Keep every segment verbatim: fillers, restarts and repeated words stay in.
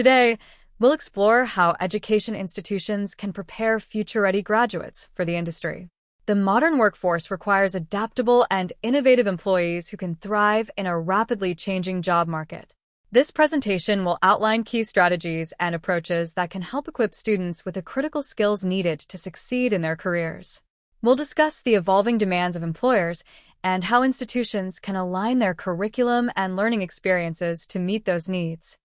Today, we'll explore how education institutions can prepare future-ready graduates for the industry. The modern workforce requires adaptable and innovative employees who can thrive in a rapidly changing job market. This presentation will outline key strategies and approaches that can help equip students with the critical skills needed to succeed in their careers. We'll discuss the evolving demands of employers and how institutions can align their curriculum and learning experiences to meet those needs.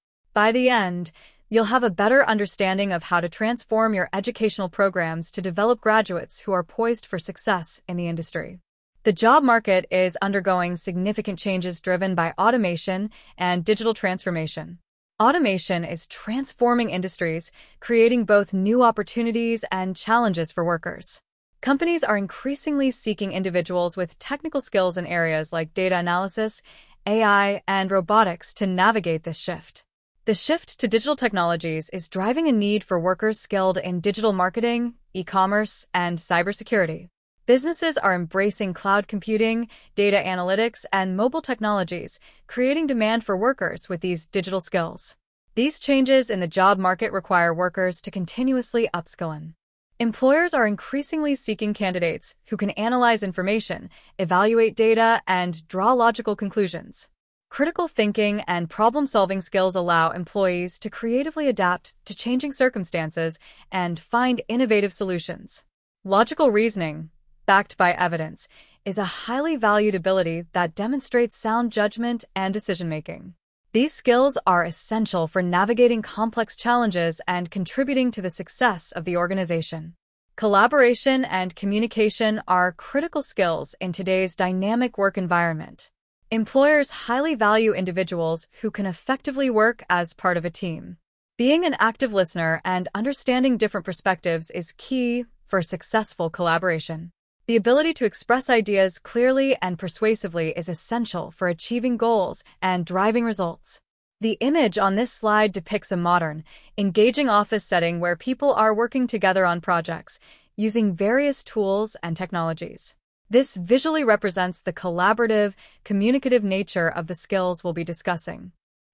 By the end, you'll have a better understanding of how to transform your educational programs to develop graduates who are poised for success in the industry. The job market is undergoing significant changes driven by automation and digital transformation. Automation is transforming industries, creating both new opportunities and challenges for workers. Companies are increasingly seeking individuals with technical skills in areas like data analysis, A I, and robotics to navigate this shift. The shift to digital technologies is driving a need for workers skilled in digital marketing, e-commerce, and cybersecurity. Businesses are embracing cloud computing, data analytics, and mobile technologies, creating demand for workers with these digital skills. These changes in the job market require workers to continuously upskill. Employers are increasingly seeking candidates who can analyze information, evaluate data, and draw logical conclusions. Critical thinking and problem-solving skills allow employees to creatively adapt to changing circumstances and find innovative solutions. Logical reasoning, backed by evidence, is a highly valued ability that demonstrates sound judgment and decision-making. These skills are essential for navigating complex challenges and contributing to the success of the organization. Collaboration and communication are critical skills in today's dynamic work environment. Employers highly value individuals who can effectively work as part of a team. Being an active listener and understanding different perspectives is key for successful collaboration. The ability to express ideas clearly and persuasively is essential for achieving goals and driving results. The image on this slide depicts a modern, engaging office setting where people are working together on projects, using various tools and technologies. This visually represents the collaborative, communicative nature of the skills we'll be discussing.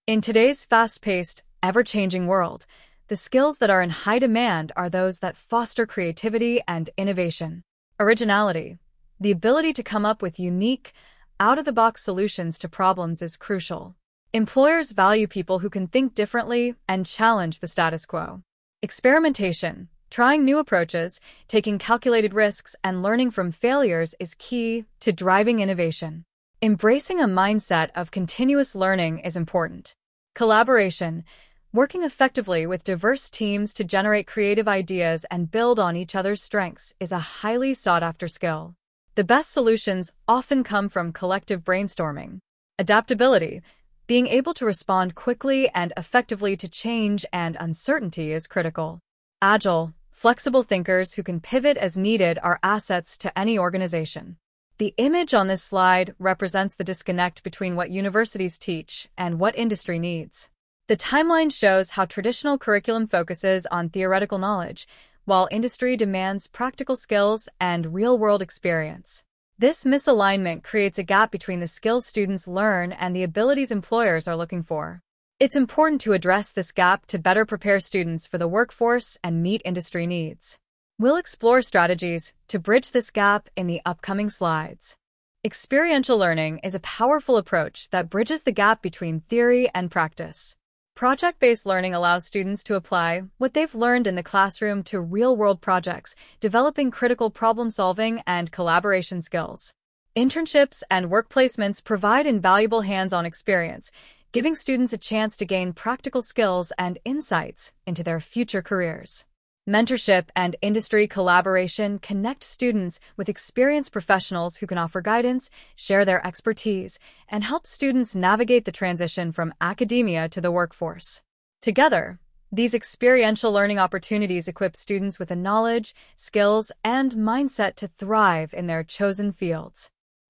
In today's fast-paced, ever-changing world, the skills that are in high demand are those that foster creativity and innovation. Originality, the ability to come up with unique, out-of-the-box solutions to problems is crucial. Employers value people who can think differently and challenge the status quo. Experimentation, trying new approaches, taking calculated risks, and learning from failures is key to driving innovation. Embracing a mindset of continuous learning is important. Collaboration, working effectively with diverse teams to generate creative ideas and build on each other's strengths is a highly sought-after skill. The best solutions often come from collective brainstorming. Adaptability, being able to respond quickly and effectively to change and uncertainty is critical. Agile, flexible thinkers who can pivot as needed are assets to any organization. The image on this slide represents the disconnect between what universities teach and what industry needs. The timeline shows how traditional curriculum focuses on theoretical knowledge, while industry demands practical skills and real-world experience. This misalignment creates a gap between the skills students learn and the abilities employers are looking for. It's important to address this gap to better prepare students for the workforce and meet industry needs. We'll explore strategies to bridge this gap in the upcoming slides. Experiential learning is a powerful approach that bridges the gap between theory and practice. Project-based learning allows students to apply what they've learned in the classroom to real-world projects, developing critical problem-solving and collaboration skills. Internships and work placements provide invaluable hands-on experience, giving students a chance to gain practical skills and insights into their future careers. Mentorship and industry collaboration connect students with experienced professionals who can offer guidance, share their expertise, and help students navigate the transition from academia to the workforce. Together, these experiential learning opportunities equip students with the knowledge, skills, and mindset to thrive in their chosen fields.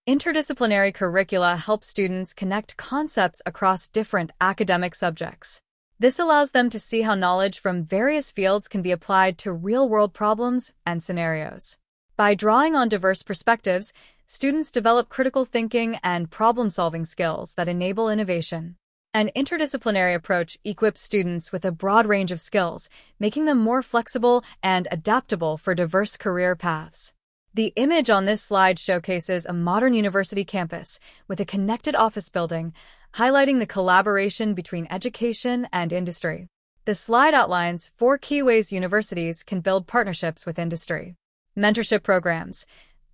Interdisciplinary curricula help students connect concepts across different academic subjects. This allows them to see how knowledge from various fields can be applied to real-world problems and scenarios. By drawing on diverse perspectives, students develop critical thinking and problem-solving skills that enable innovation. An interdisciplinary approach equips students with a broad range of skills, making them more flexible and adaptable for diverse career paths. The image on this slide showcases a modern university campus with a connected office building, highlighting the collaboration between education and industry. The slide outlines four key ways universities can build partnerships with industry. Mentorship programs.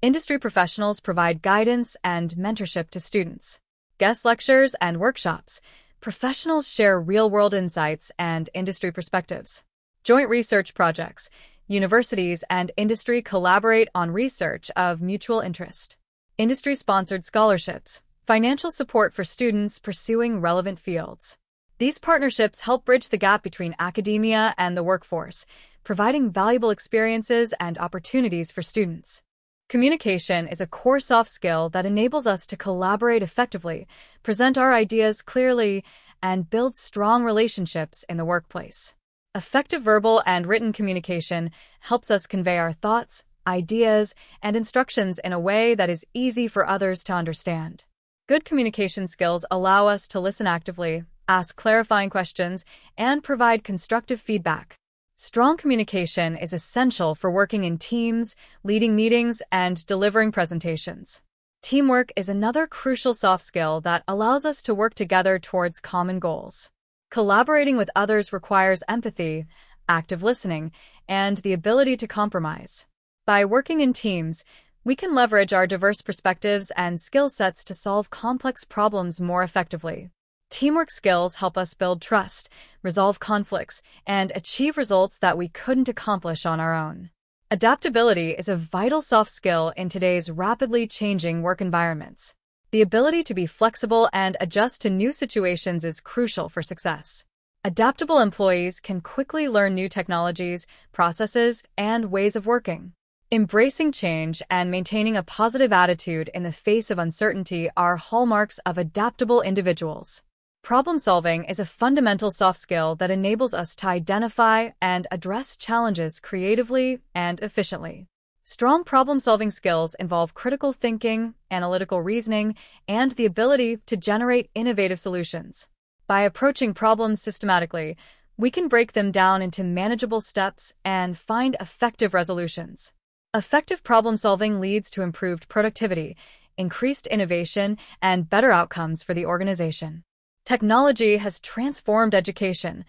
Industry professionals provide guidance and mentorship to students. Guest lectures and workshops. Professionals share real-world insights and industry perspectives. Joint research projects. Universities and industry collaborate on research of mutual interest. Industry-sponsored scholarships. Financial support for students pursuing relevant fields. These partnerships help bridge the gap between academia and the workforce, providing valuable experiences and opportunities for students. Communication is a core soft skill that enables us to collaborate effectively, present our ideas clearly, and build strong relationships in the workplace. Effective verbal and written communication helps us convey our thoughts, ideas, and instructions in a way that is easy for others to understand. Good communication skills allow us to listen actively, ask clarifying questions, and provide constructive feedback. Strong communication is essential for working in teams, leading meetings, and delivering presentations. Teamwork is another crucial soft skill that allows us to work together towards common goals. Collaborating with others requires empathy, active listening, and the ability to compromise. By working in teams, we can leverage our diverse perspectives and skill sets to solve complex problems more effectively. Teamwork skills help us build trust, resolve conflicts, and achieve results that we couldn't accomplish on our own. Adaptability is a vital soft skill in today's rapidly changing work environments. The ability to be flexible and adjust to new situations is crucial for success. Adaptable employees can quickly learn new technologies, processes, and ways of working. Embracing change and maintaining a positive attitude in the face of uncertainty are hallmarks of adaptable individuals. Problem-solving is a fundamental soft skill that enables us to identify and address challenges creatively and efficiently. Strong problem-solving skills involve critical thinking, analytical reasoning, and the ability to generate innovative solutions. By approaching problems systematically, we can break them down into manageable steps and find effective resolutions. Effective problem-solving leads to improved productivity, increased innovation, and better outcomes for the organization. Technology has transformed education,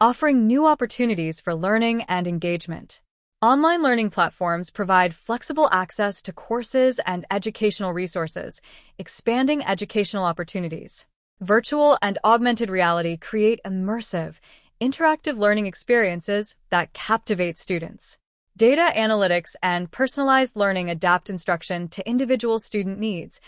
offering new opportunities for learning and engagement. Online learning platforms provide flexible access to courses and educational resources, expanding educational opportunities. Virtual and augmented reality create immersive, interactive learning experiences that captivate students. Data analytics and personalized learning adapt instruction to individual student needs,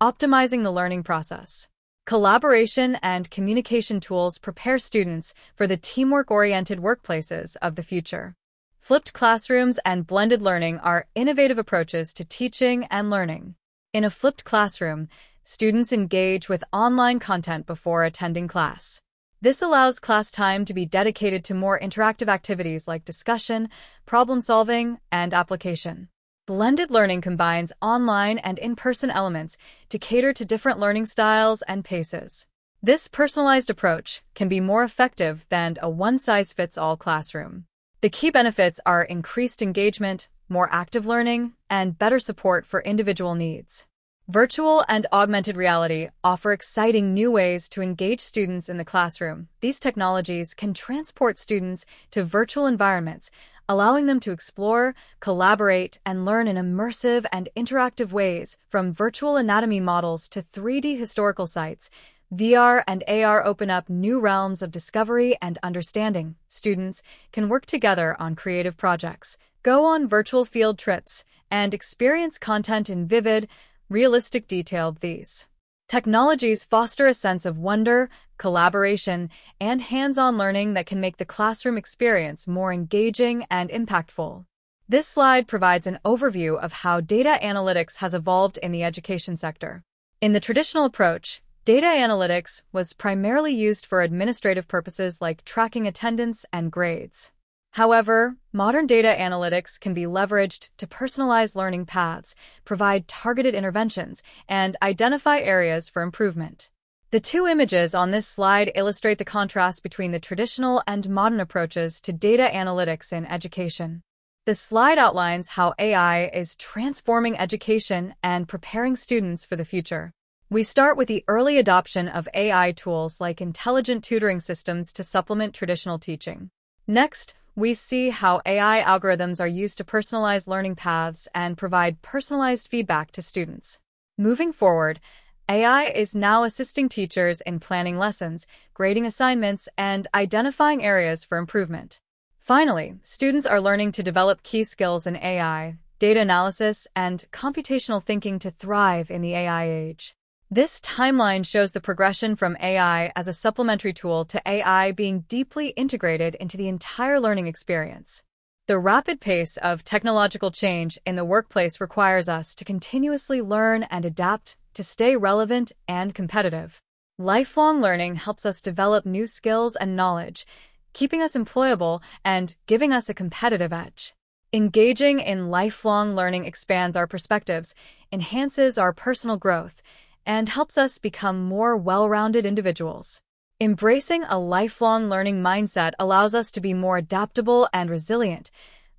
optimizing the learning process. Collaboration and communication tools prepare students for the teamwork-oriented workplaces of the future. Flipped classrooms and blended learning are innovative approaches to teaching and learning. In a flipped classroom, students engage with online content before attending class. This allows class time to be dedicated to more interactive activities like discussion, problem-solving, and application. Blended learning combines online and in-person elements to cater to different learning styles and paces. This personalized approach can be more effective than a one-size-fits-all classroom. The key benefits are increased engagement, more active learning, and better support for individual needs. Virtual and augmented reality offer exciting new ways to engage students in the classroom. These technologies can transport students to virtual environments, allowing them to explore, collaborate, and learn in immersive and interactive ways, from virtual anatomy models to three D historical sites. V R and A R open up new realms of discovery and understanding. Students can work together on creative projects, go on virtual field trips, and experience content in vivid, realistic detail. These technologies foster a sense of wonder, collaboration, and hands-on learning that can make the classroom experience more engaging and impactful. This slide provides an overview of how data analytics has evolved in the education sector. In the traditional approach, data analytics was primarily used for administrative purposes like tracking attendance and grades. However, modern data analytics can be leveraged to personalize learning paths, provide targeted interventions, and identify areas for improvement. The two images on this slide illustrate the contrast between the traditional and modern approaches to data analytics in education. This slide outlines how A I is transforming education and preparing students for the future. We start with the early adoption of A I tools like intelligent tutoring systems to supplement traditional teaching. Next, we see how A I algorithms are used to personalize learning paths and provide personalized feedback to students. Moving forward, A I is now assisting teachers in planning lessons, grading assignments, and identifying areas for improvement. Finally, students are learning to develop key skills in A I, data analysis, and computational thinking to thrive in the A I age. This timeline shows the progression from A I as a supplementary tool to A I being deeply integrated into the entire learning experience. The rapid pace of technological change in the workplace requires us to continuously learn and adapt to stay relevant and competitive. Lifelong learning helps us develop new skills and knowledge, keeping us employable and giving us a competitive edge. Engaging in lifelong learning expands our perspectives, enhances our personal growth, and helps us become more well-rounded individuals. Embracing a lifelong learning mindset allows us to be more adaptable and resilient,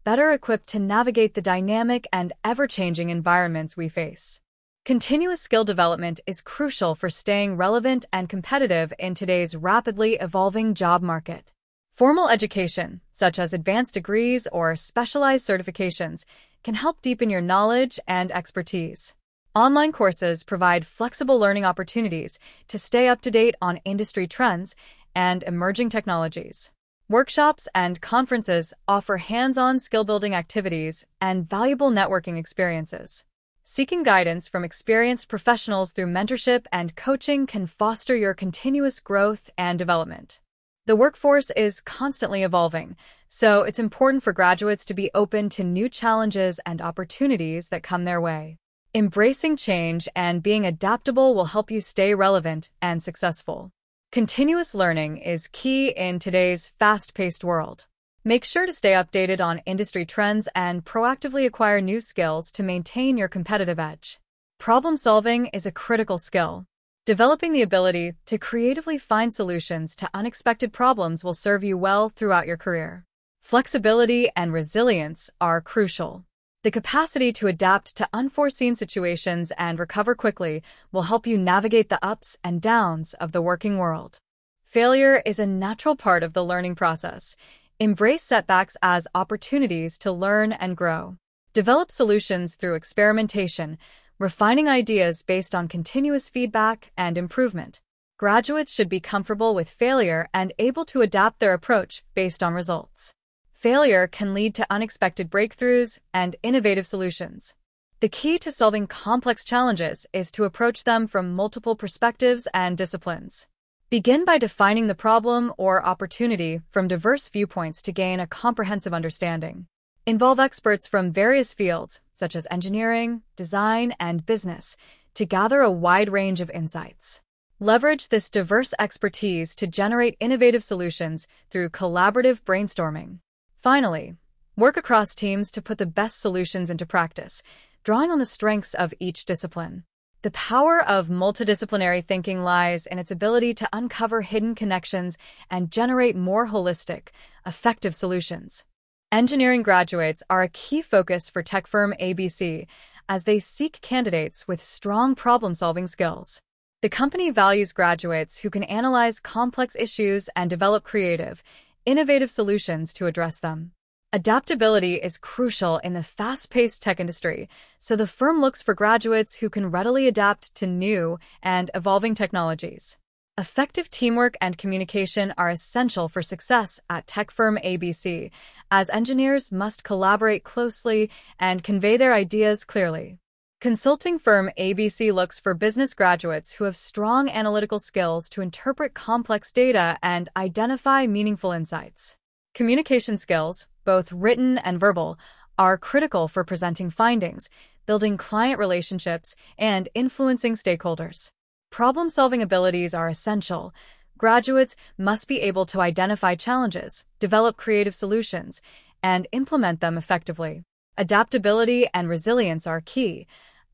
better equipped to navigate the dynamic and ever-changing environments we face. Continuous skill development is crucial for staying relevant and competitive in today's rapidly evolving job market. Formal education, such as advanced degrees or specialized certifications, can help deepen your knowledge and expertise. Online courses provide flexible learning opportunities to stay up to date on industry trends and emerging technologies. Workshops and conferences offer hands-on skill-building activities and valuable networking experiences. Seeking guidance from experienced professionals through mentorship and coaching can foster your continuous growth and development. The workforce is constantly evolving, so it's important for graduates to be open to new challenges and opportunities that come their way. Embracing change and being adaptable will help you stay relevant and successful. Continuous learning is key in today's fast-paced world. Make sure to stay updated on industry trends and proactively acquire new skills to maintain your competitive edge. Problem solving is a critical skill. Developing the ability to creatively find solutions to unexpected problems will serve you well throughout your career. Flexibility and resilience are crucial. The capacity to adapt to unforeseen situations and recover quickly will help you navigate the ups and downs of the working world. Failure is a natural part of the learning process. Embrace setbacks as opportunities to learn and grow. Develop solutions through experimentation, refining ideas based on continuous feedback and improvement. Graduates should be comfortable with failure and able to adapt their approach based on results. Failure can lead to unexpected breakthroughs and innovative solutions. The key to solving complex challenges is to approach them from multiple perspectives and disciplines. Begin by defining the problem or opportunity from diverse viewpoints to gain a comprehensive understanding. Involve experts from various fields, such as engineering, design, and business, to gather a wide range of insights. Leverage this diverse expertise to generate innovative solutions through collaborative brainstorming. Finally, work across teams to put the best solutions into practice, drawing on the strengths of each discipline. The power of multidisciplinary thinking lies in its ability to uncover hidden connections and generate more holistic, effective solutions. Engineering graduates are a key focus for tech firm A B C as they seek candidates with strong problem-solving skills. The company values graduates who can analyze complex issues and develop creative, innovative solutions to address them. Adaptability is crucial in the fast-paced tech industry, so the firm looks for graduates who can readily adapt to new and evolving technologies. Effective teamwork and communication are essential for success at tech firm A B C, as engineers must collaborate closely and convey their ideas clearly. Consulting firm A B C looks for business graduates who have strong analytical skills to interpret complex data and identify meaningful insights. Communication skills, both written and verbal, are critical for presenting findings, building client relationships, and influencing stakeholders. Problem-solving abilities are essential. Graduates must be able to identify challenges, develop creative solutions, and implement them effectively. Adaptability and resilience are key,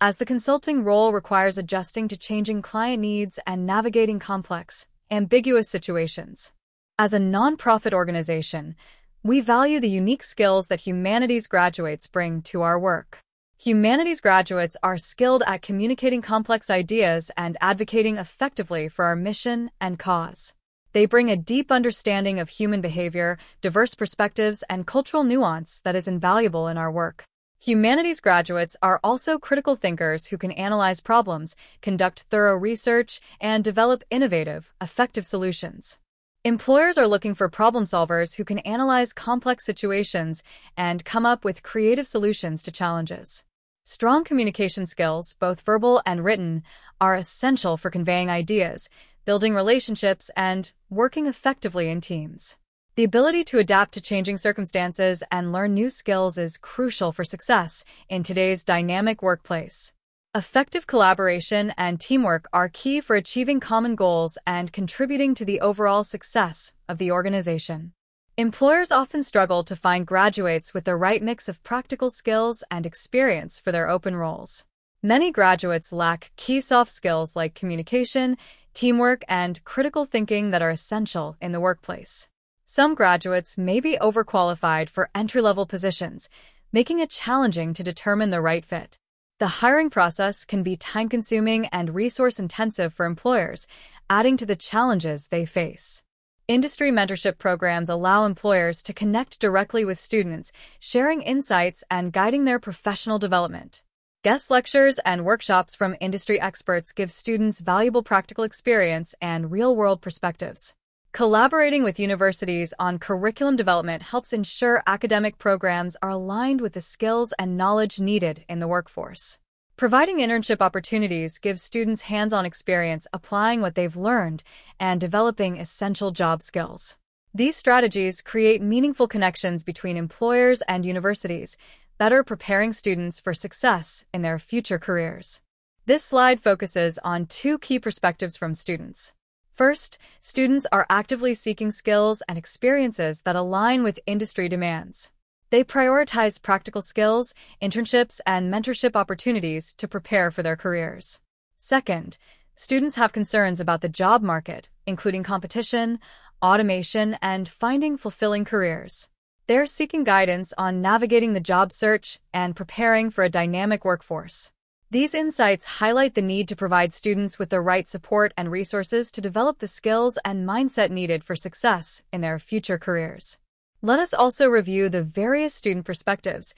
as the consulting role requires adjusting to changing client needs and navigating complex, ambiguous situations. As a nonprofit organization, we value the unique skills that humanities graduates bring to our work. Humanities graduates are skilled at communicating complex ideas and advocating effectively for our mission and cause. They bring a deep understanding of human behavior, diverse perspectives, and cultural nuance that is invaluable in our work. Humanities graduates are also critical thinkers who can analyze problems, conduct thorough research, and develop innovative, effective solutions. Employers are looking for problem solvers who can analyze complex situations and come up with creative solutions to challenges. Strong communication skills, both verbal and written, are essential for conveying ideas, building relationships, and working effectively in teams. The ability to adapt to changing circumstances and learn new skills is crucial for success in today's dynamic workplace. Effective collaboration and teamwork are key for achieving common goals and contributing to the overall success of the organization. Employers often struggle to find graduates with the right mix of practical skills and experience for their open roles. Many graduates lack key soft skills like communication, teamwork, and critical thinking that are essential in the workplace. Some graduates may be overqualified for entry-level positions, making it challenging to determine the right fit. The hiring process can be time-consuming and resource-intensive for employers, adding to the challenges they face. Industry mentorship programs allow employers to connect directly with students, sharing insights and guiding their professional development. Guest lectures and workshops from industry experts give students valuable practical experience and real-world perspectives. Collaborating with universities on curriculum development helps ensure academic programs are aligned with the skills and knowledge needed in the workforce. Providing internship opportunities gives students hands-on experience applying what they've learned and developing essential job skills. These strategies create meaningful connections between employers and universities, better preparing students for success in their future careers. This slide focuses on two key perspectives from students. First, students are actively seeking skills and experiences that align with industry demands. They prioritize practical skills, internships, and mentorship opportunities to prepare for their careers. Second, students have concerns about the job market, including competition, automation, and finding fulfilling careers. They're seeking guidance on navigating the job search and preparing for a dynamic workforce. These insights highlight the need to provide students with the right support and resources to develop the skills and mindset needed for success in their future careers. Let us also review the various student perspectives,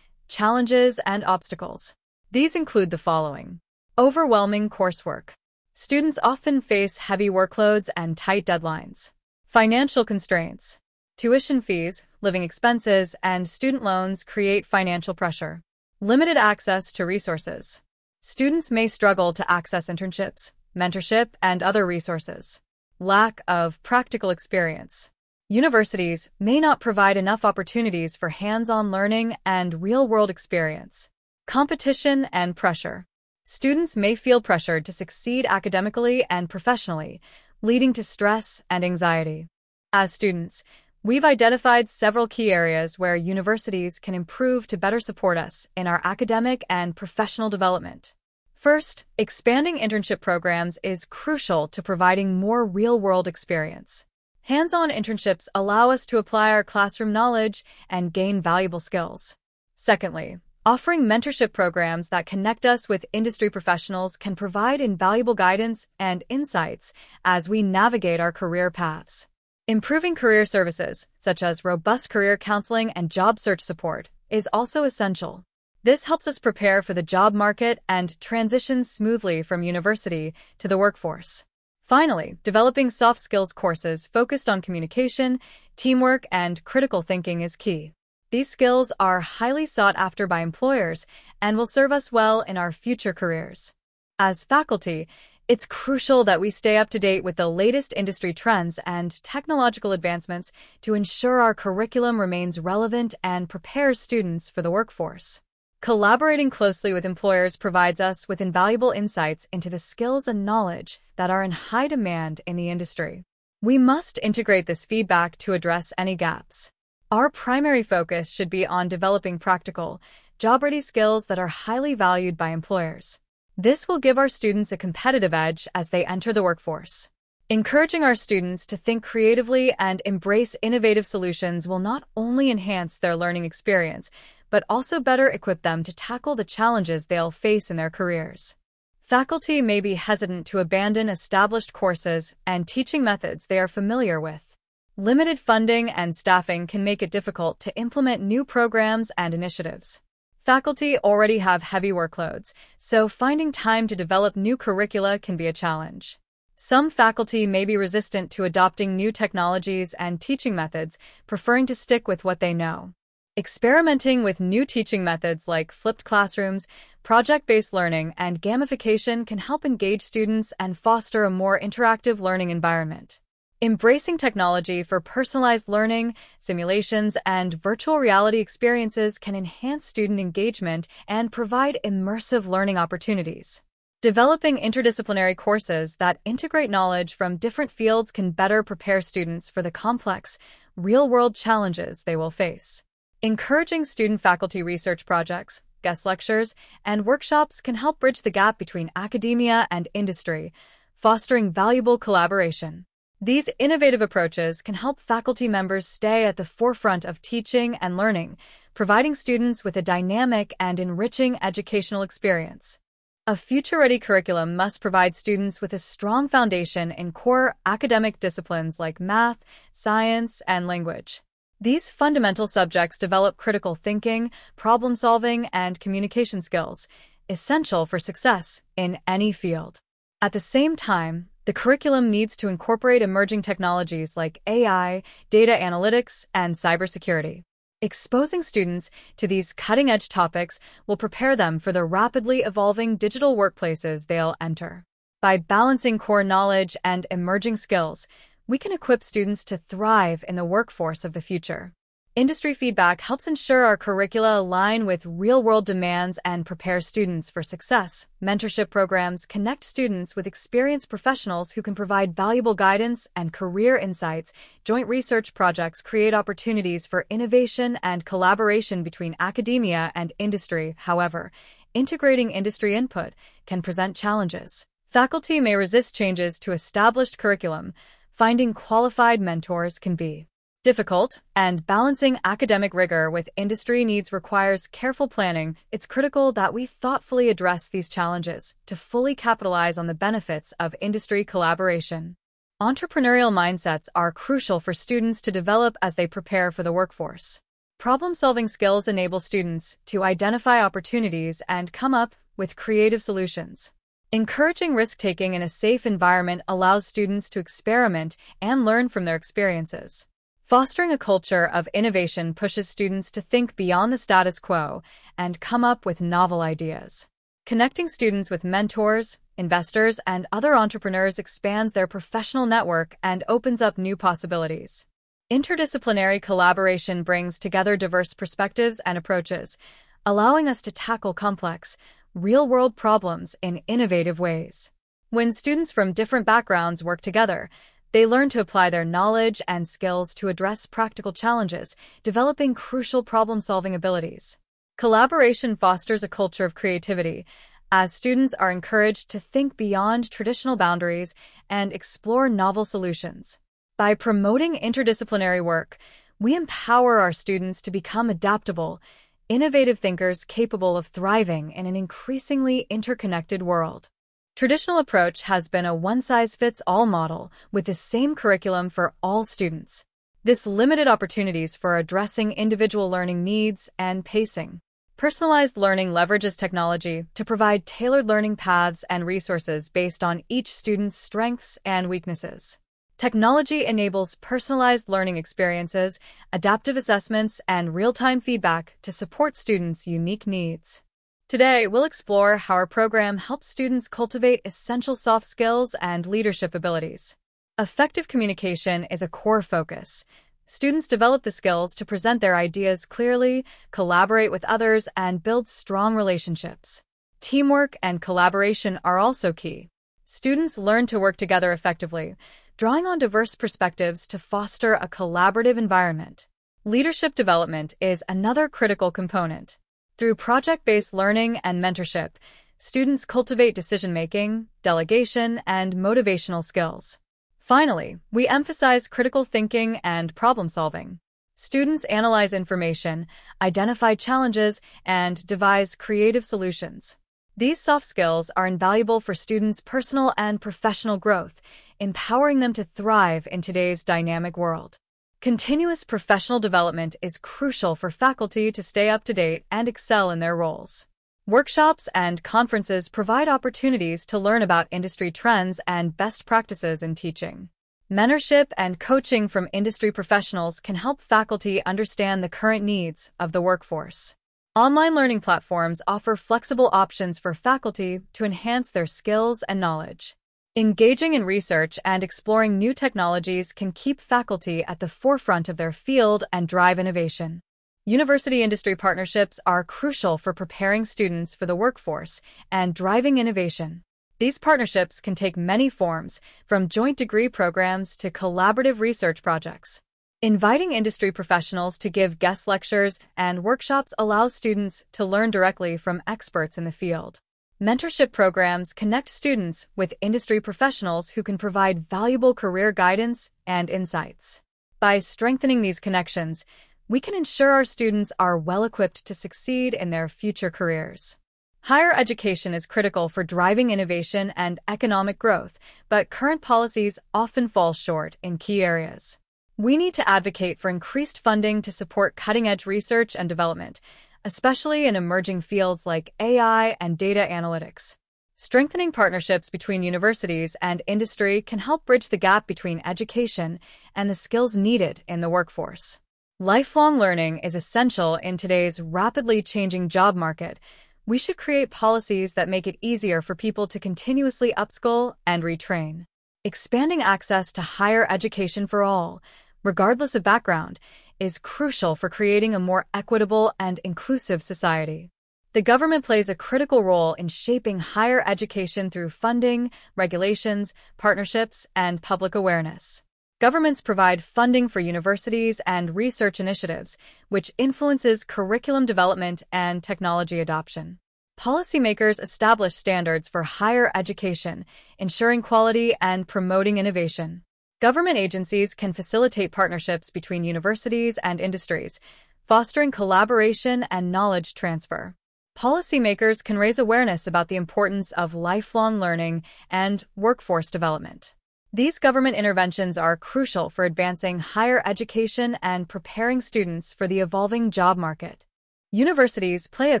challenges, and obstacles. These include the following. Overwhelming coursework. Students often face heavy workloads and tight deadlines. Financial constraints. Tuition fees, living expenses, and student loans create financial pressure. Limited access to resources. Students may struggle to access internships, mentorship, and other resources. Lack of practical experience. Universities may not provide enough opportunities for hands-on learning and real-world experience. Competition and pressure. Students may feel pressured to succeed academically and professionally, leading to stress and anxiety. As students, we've identified several key areas where universities can improve to better support us in our academic and professional development. First, expanding internship programs is crucial to providing more real-world experience. Hands-on internships allow us to apply our classroom knowledge and gain valuable skills. Secondly, offering mentorship programs that connect us with industry professionals can provide invaluable guidance and insights as we navigate our career paths. Improving career services, such as robust career counseling and job search support, is also essential. This helps us prepare for the job market and transition smoothly from university to the workforce. Finally, developing soft skills courses focused on communication, teamwork, and critical thinking is key. These skills are highly sought after by employers and will serve us well in our future careers. As faculty, it's crucial that we stay up to date with the latest industry trends and technological advancements to ensure our curriculum remains relevant and prepares students for the workforce. Collaborating closely with employers provides us with invaluable insights into the skills and knowledge that are in high demand in the industry. We must integrate this feedback to address any gaps. Our primary focus should be on developing practical, job-ready skills that are highly valued by employers. This will give our students a competitive edge as they enter the workforce. Encouraging our students to think creatively and embrace innovative solutions will not only enhance their learning experience, but also better equip them to tackle the challenges they'll face in their careers. Faculty may be hesitant to abandon established courses and teaching methods they are familiar with. Limited funding and staffing can make it difficult to implement new programs and initiatives. Faculty already have heavy workloads, so finding time to develop new curricula can be a challenge. Some faculty may be resistant to adopting new technologies and teaching methods, preferring to stick with what they know. Experimenting with new teaching methods like flipped classrooms, project-based learning, and gamification can help engage students and foster a more interactive learning environment. Embracing technology for personalized learning, simulations, and virtual reality experiences can enhance student engagement and provide immersive learning opportunities. Developing interdisciplinary courses that integrate knowledge from different fields can better prepare students for the complex, real-world challenges they will face. Encouraging student-faculty research projects, guest lectures, and workshops can help bridge the gap between academia and industry, fostering valuable collaboration. These innovative approaches can help faculty members stay at the forefront of teaching and learning, providing students with a dynamic and enriching educational experience. A future-ready curriculum must provide students with a strong foundation in core academic disciplines like math, science, and language. These fundamental subjects develop critical thinking, problem-solving, and communication skills, essential for success in any field. At the same time, the curriculum needs to incorporate emerging technologies like A I, data analytics, and cybersecurity. Exposing students to these cutting-edge topics will prepare them for the rapidly evolving digital workplaces they'll enter. By balancing core knowledge and emerging skills, we can equip students to thrive in the workforce of the future. Industry feedback helps ensure our curricula align with real-world demands and prepare students for success. Mentorship programs connect students with experienced professionals who can provide valuable guidance and career insights. Joint research projects create opportunities for innovation and collaboration between academia and industry. However, integrating industry input can present challenges. Faculty may resist changes to established curriculum. Finding qualified mentors can be difficult, and balancing academic rigor with industry needs requires careful planning. It's critical that we thoughtfully address these challenges to fully capitalize on the benefits of industry collaboration. Entrepreneurial mindsets are crucial for students to develop as they prepare for the workforce. Problem-solving skills enable students to identify opportunities and come up with creative solutions. Encouraging risk-taking in a safe environment allows students to experiment and learn from their experiences. Fostering a culture of innovation pushes students to think beyond the status quo and come up with novel ideas. Connecting students with mentors, investors, and other entrepreneurs expands their professional network and opens up new possibilities. Interdisciplinary collaboration brings together diverse perspectives and approaches, allowing us to tackle complex, real-world problems in innovative ways. When students from different backgrounds work together, they learn to apply their knowledge and skills to address practical challenges, developing crucial problem-solving abilities. Collaboration fosters a culture of creativity, as students are encouraged to think beyond traditional boundaries and explore novel solutions. By promoting interdisciplinary work, we empower our students to become adaptable, innovative thinkers capable of thriving in an increasingly interconnected world. Traditional approach has been a one-size-fits-all model with the same curriculum for all students. This limited opportunities for addressing individual learning needs and pacing. Personalized learning leverages technology to provide tailored learning paths and resources based on each student's strengths and weaknesses. Technology enables personalized learning experiences, adaptive assessments, and real-time feedback to support students' unique needs. Today, we'll explore how our program helps students cultivate essential soft skills and leadership abilities. Effective communication is a core focus. Students develop the skills to present their ideas clearly, collaborate with others, and build strong relationships. Teamwork and collaboration are also key. Students learn to work together effectively, drawing on diverse perspectives to foster a collaborative environment. Leadership development is another critical component. Through project-based learning and mentorship, students cultivate decision-making, delegation, and motivational skills. Finally, we emphasize critical thinking and problem-solving. Students analyze information, identify challenges, and devise creative solutions. These soft skills are invaluable for students' personal and professional growth, empowering them to thrive in today's dynamic world. Continuous professional development is crucial for faculty to stay up to date and excel in their roles. Workshops and conferences provide opportunities to learn about industry trends and best practices in teaching. Mentorship and coaching from industry professionals can help faculty understand the current needs of the workforce. Online learning platforms offer flexible options for faculty to enhance their skills and knowledge. Engaging in research and exploring new technologies can keep faculty at the forefront of their field and drive innovation. University-industry partnerships are crucial for preparing students for the workforce and driving innovation. These partnerships can take many forms, from joint degree programs to collaborative research projects. Inviting industry professionals to give guest lectures and workshops allows students to learn directly from experts in the field. Mentorship programs connect students with industry professionals who can provide valuable career guidance and insights. By strengthening these connections, we can ensure our students are well-equipped to succeed in their future careers. Higher education is critical for driving innovation and economic growth, but current policies often fall short in key areas. We need to advocate for increased funding to support cutting-edge research and development, especially in emerging fields like A I and data analytics. Strengthening partnerships between universities and industry can help bridge the gap between education and the skills needed in the workforce. Lifelong learning is essential in today's rapidly changing job market. We should create policies that make it easier for people to continuously upskill and retrain. Expanding access to higher education for all, regardless of background, is crucial for creating a more equitable and inclusive society. The government plays a critical role in shaping higher education through funding, regulations, partnerships, and public awareness. Governments provide funding for universities and research initiatives, which influences curriculum development and technology adoption. Policymakers establish standards for higher education, ensuring quality and promoting innovation. Government agencies can facilitate partnerships between universities and industries, fostering collaboration and knowledge transfer. Policymakers can raise awareness about the importance of lifelong learning and workforce development. These government interventions are crucial for advancing higher education and preparing students for the evolving job market. Universities play a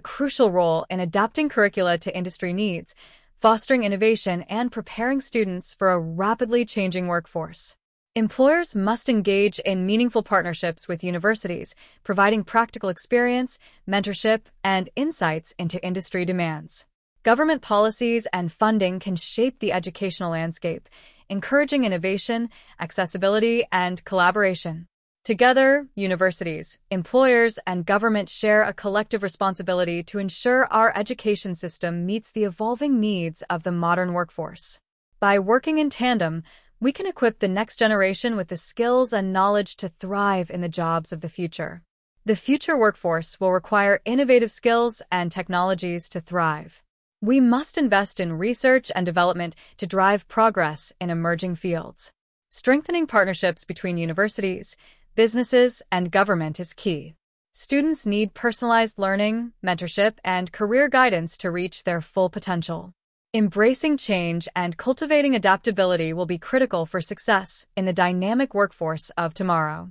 crucial role in adapting curricula to industry needs, fostering innovation, and preparing students for a rapidly changing workforce. Employers must engage in meaningful partnerships with universities, providing practical experience, mentorship, and insights into industry demands. Government policies and funding can shape the educational landscape, encouraging innovation, accessibility, and collaboration. Together, universities, employers, and government share a collective responsibility to ensure our education system meets the evolving needs of the modern workforce. By working in tandem, we can equip the next generation with the skills and knowledge to thrive in the jobs of the future. The future workforce will require innovative skills and technologies to thrive. We must invest in research and development to drive progress in emerging fields. Strengthening partnerships between universities, businesses, and government is key. Students need personalized learning, mentorship, and career guidance to reach their full potential. Embracing change and cultivating adaptability will be critical for success in the dynamic workforce of tomorrow.